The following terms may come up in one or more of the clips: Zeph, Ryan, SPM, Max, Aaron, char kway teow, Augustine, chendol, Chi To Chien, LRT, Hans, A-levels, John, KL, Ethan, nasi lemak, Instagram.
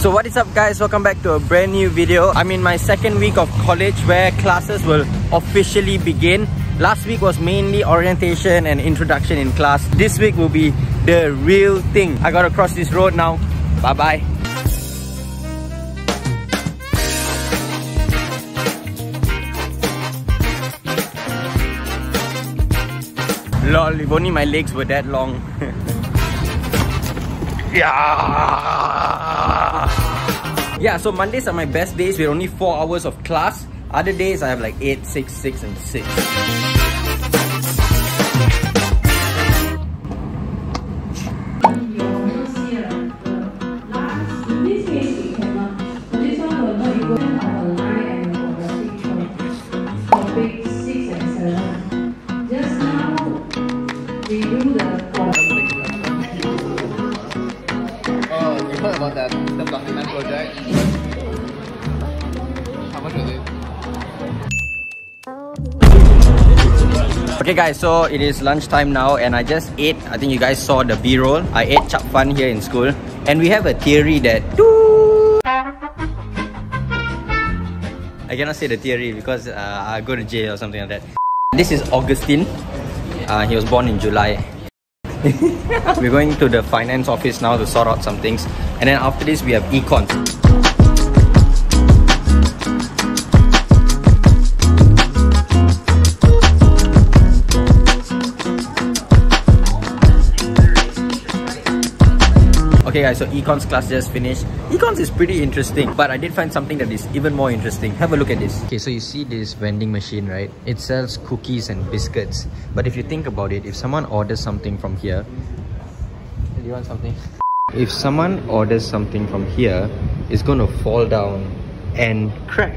So what is up guys, welcome back to a brand new video. I'm in my second week of college where classes will officially begin. Last week was mainly orientation and introduction in class. This week will be the real thing. I gotta cross this road now. Bye bye. Lol, if only my legs were that long. Yeah, so Mondays are my best days with only 4 hours of class. Other days I have like 8, 6, 6 and 6. Okay guys, so it is lunchtime now and I just ate, I think you guys saw the B-roll. I ate chap fan here in school and we have a theory that... I cannot say the theory because I go to jail or something like that. This is Augustine. He was born in July. We're going to the finance office now to sort out some things. And then after this, we have econs. Okay guys, so econs class just finished. Econs is pretty interesting, but I did find something that is even more interesting. Have a look at this. Okay, so you see this vending machine, right? It sells cookies and biscuits. But if you think about it, if someone orders something from here... Do you want something? If someone orders something from here, it's gonna fall down and crack.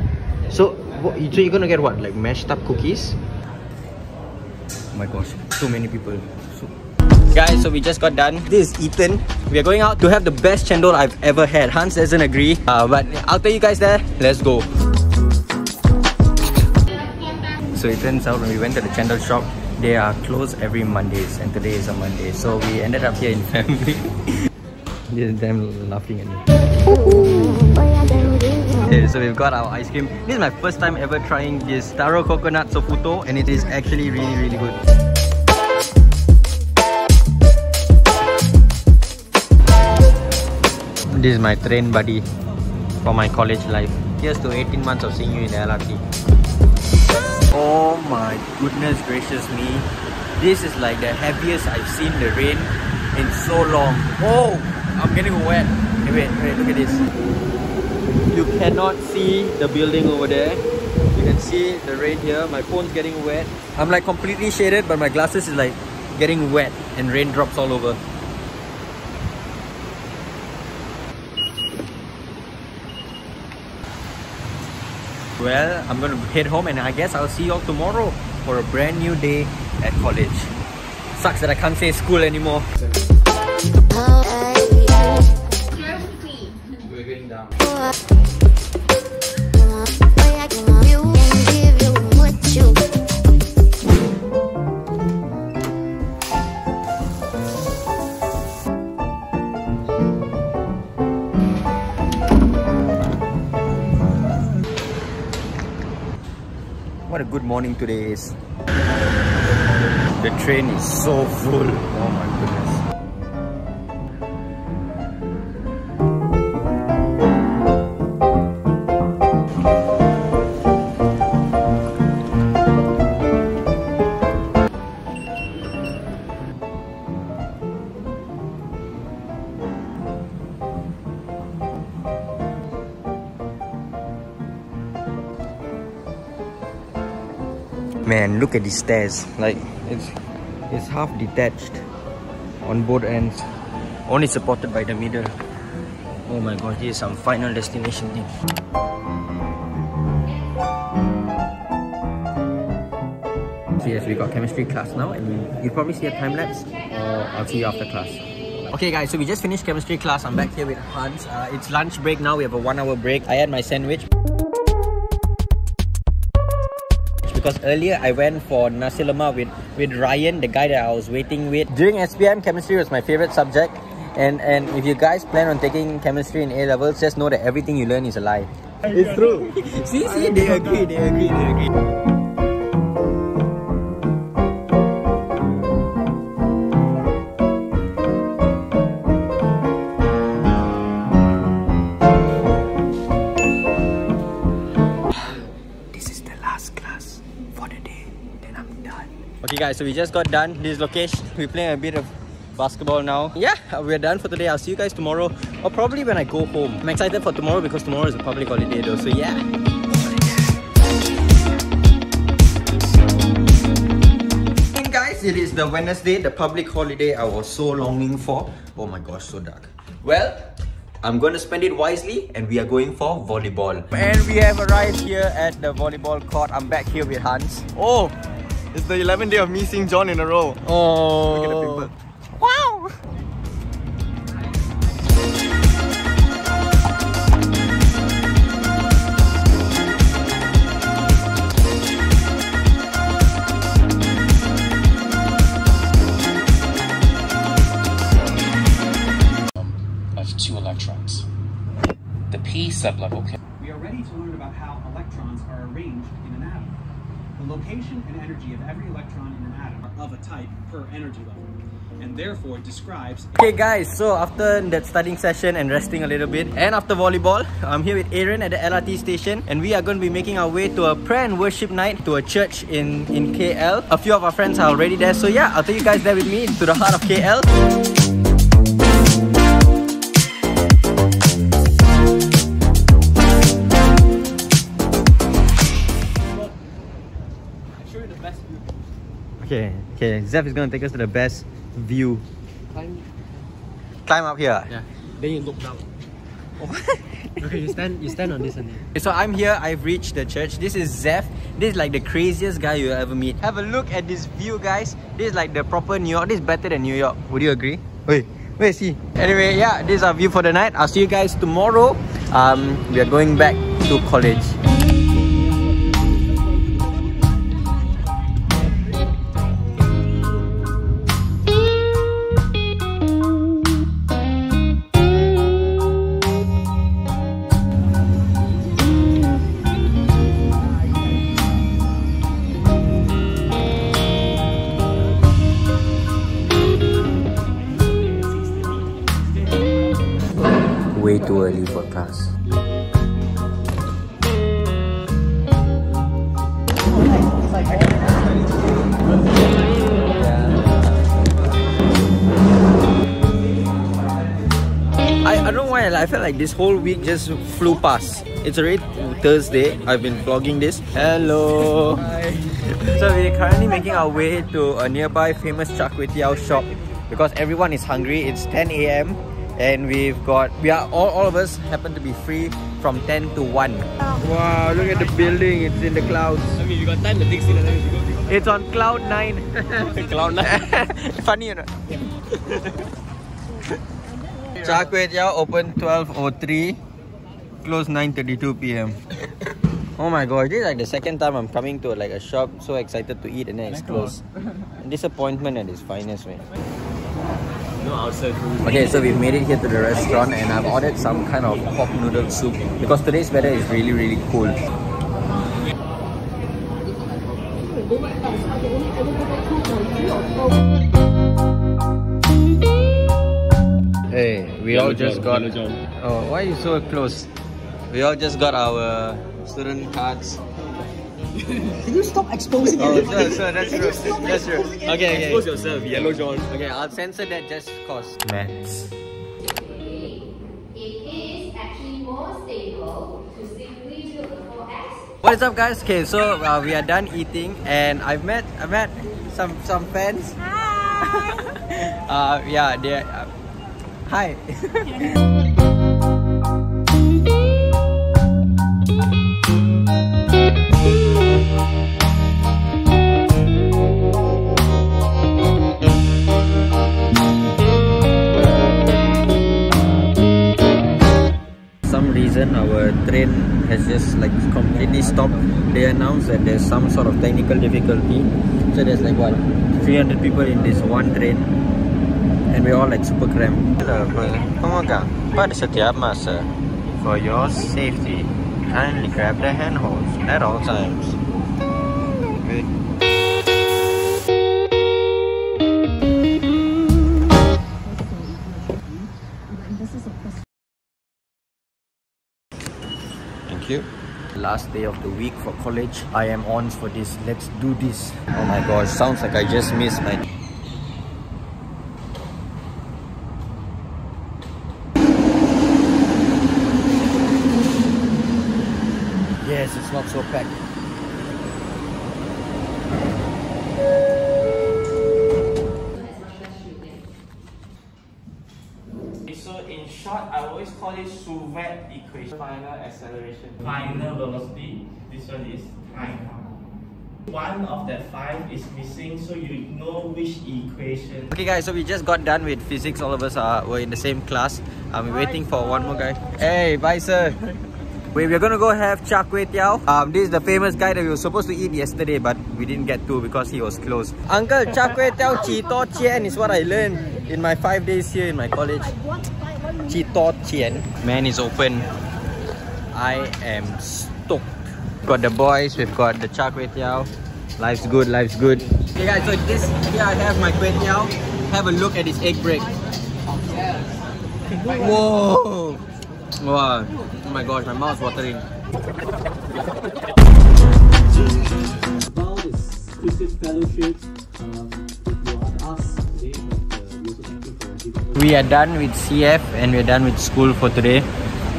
So you're gonna get what? Like mashed up cookies? Oh my gosh, so many people. Guys, so we just got done. This is Ethan. We are going out to have the best chendol I've ever had. Hans doesn't agree, but I'll tell you guys there. Let's go. So it turns out when we went to the chendol shop, they are closed every Mondays and today is a Monday. So we ended up here in family. This is them laughing at me. Okay, so we've got our ice cream. This is my first time ever trying this taro coconut sofuto and it is actually really, really good. This is my train buddy for my college life. Here's to 18 months of seeing you in the LRT. Oh my goodness gracious me. This is like the heaviest I've seen the rain in so long. Oh, I'm getting wet. Hey, wait, look at this. You cannot see the building over there. You can see the rain here. My phone's getting wet. I'm like completely shaded, but my glasses is like getting wet and raindrops all over. Well, I'm gonna head home and I guess I'll see y'all tomorrow for a brand new day at college. Sucks that I can't say school anymore. We're going down. What a good morning today is. The train is so full. Oh my goodness. Man, look at these stairs. Like it's half detached on both ends, only supported by the middle. Oh my god, here's some final destination thing. So yes, we got chemistry class now and you'll probably see a time lapse or I'll see you after class. Okay guys, so we just finished chemistry class. I'm back here with Hans. It's lunch break now. We have a 1 hour break. I had my sandwich. Because earlier I went for nasi lemak with Ryan, the guy that I was waiting with. During SPM, chemistry was my favorite subject. And if you guys plan on taking chemistry in A-levels, just know that everything you learn is a lie. It's true. See, they agree. Guys, so we just got done. This location, we're playing a bit of basketball now. Yeah, we're done for today. I'll see you guys tomorrow, or probably when I go home. I'm excited for tomorrow because tomorrow is a public holiday though, so yeah. Hey guys, it is the Wednesday, the public holiday I was so longing for. Oh my gosh, so dark. Well, I'm going to spend it wisely and we are going for volleyball. And we have arrived here at the volleyball court. I'm back here with Hans. Oh! It's the 11th day of me seeing John in a row. Oh. Look at the pimple. Wow! Of two electrons. The p sublevel. We are ready to learn about how electrons are arranged in an atom. The location and energy of every electron in an atom are of a type per energy level, and therefore describes... Okay guys, so after that studying session and resting a little bit, and after volleyball, I'm here with Aaron at the LRT station, and we are going to be making our way to a prayer and worship night to a church in KL. A few of our friends are already there, so yeah, I'll take you guys there with me to the heart of KL. Okay, Zeph is gonna take us to the best view. Climb up here. Yeah. Then you look down. Okay, you stand on this and then. So I'm here, I've reached the church. This is Zeph. This is like the craziest guy you'll ever meet. Have a look at this view, guys. This is like the proper New York. This is better than New York. Would you agree? Wait, see. Anyway, yeah, this is our view for the night. I'll see you guys tomorrow. We are going back to college. Way too early for class. I don't know why, I felt like this whole week just flew past. It's already Thursday, I've been vlogging this. Hello! Hi. So we're currently making our way to a nearby famous char kway teow shop because everyone is hungry. It's 10 AM. And all of us happen to be free from 10 to 1. Wow, look at the building, it's in the clouds. I mean, we got time to dig in. It's on cloud 9. Cloud 9. Funny, you know. Char kway teow open 12:03, close 9:32 PM. Oh my god, this is like the second time I'm coming to like a shop, so excited to eat and then it's closed. Disappointment at its finest, man. Okay, so we've made it here to the restaurant and I've ordered some kind of pork noodle soup because today's weather is really, really cool. Hey, we all just got... Oh, why are you so close? We all just got our student cards. Can you stop exposing it? Oh, sure, that's true. That's true. Okay, expose yourself, Yellow John. Okay, I'll censor that just cause. Max. It is actually more stable to simply do the 4x. What is up, guys? Okay, so we are done eating, and I met some fans. Hi. Yeah, they. Hi. Our train has just like completely stopped. They announced that there's some sort of technical difficulty. So there's like what, 300 people in this one train. and we're all like super cramped. Pemegang pada setiap masa, for your safety, kindly grab the handholds at all times. Good. Thank you. Last day of the week for college. I am on for this. Let's do this. Oh my gosh, sounds like I just missed my... Yes, it's not so packed. So in short, I always call it sous vide equation. Final acceleration, final velocity. This one is time. One of the five is missing, so you know which equation. Okay guys, so we just got done with physics. All of us were in the same class. I'm waiting for one more guy. Hey, bye sir. We're gonna go have char kway teow. This is the famous guy that we were supposed to eat yesterday, but we didn't get to because he was closed. Uncle, char kway teow Chi To Chien is what I learned in my 5 days here in my college. Chi To Chien. Man is open. I am stoked. Got the boys, we've got the char kway teow. Life's good, life's good. Okay guys, so this here I have my kway teow. Have a look at this egg break. Whoa! Wow. Oh my gosh, my mouth's watering. We are done with CF and we're done with school for today.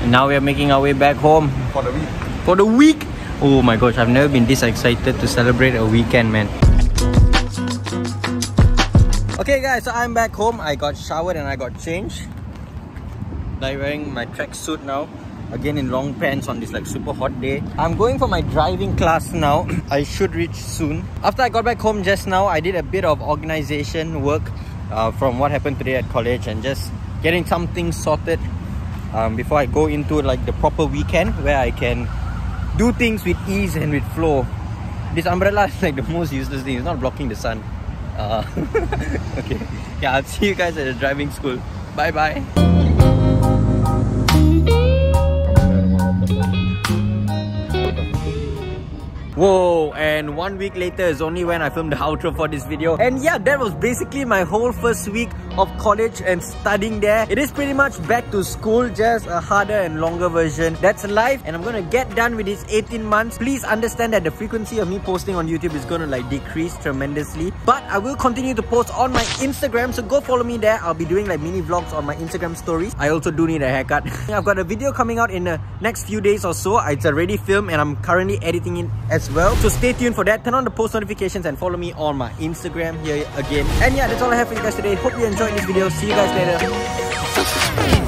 And now we are making our way back home. For the week. For the week! Oh my gosh, I've never been this excited to celebrate a weekend, man. Okay guys, so I'm back home. I got showered and I got changed. I'm wearing my tracksuit now, again in long pants on this like super hot day. I'm going for my driving class now. I should reach soon. After I got back home just now, I did a bit of organization work from what happened today at college and just getting something sorted before I go into like the proper weekend where I can do things with ease and with flow. This umbrella is like the most useless thing. It's not blocking the sun. Okay, yeah, I'll see you guys at the driving school. Bye bye. Whoa, and 1 week later is only when I filmed the outro for this video. And yeah, that was basically my whole first week of college and studying there. It is pretty much back to school, just a harder and longer version. That's life, and I'm gonna get done with these 18 months. Please understand that the frequency of me posting on YouTube is gonna like decrease tremendously. But I will continue to post on my Instagram, so go follow me there. I'll be doing like mini vlogs on my Instagram stories. I also do need a haircut. I've got a video coming out in the next few days or so. It's already filmed and I'm currently editing it as well. So stay tuned for that. Turn on the post notifications and follow me on my Instagram here again. And yeah, that's all I have for you guys today. Hope you enjoyed this video. See you guys later.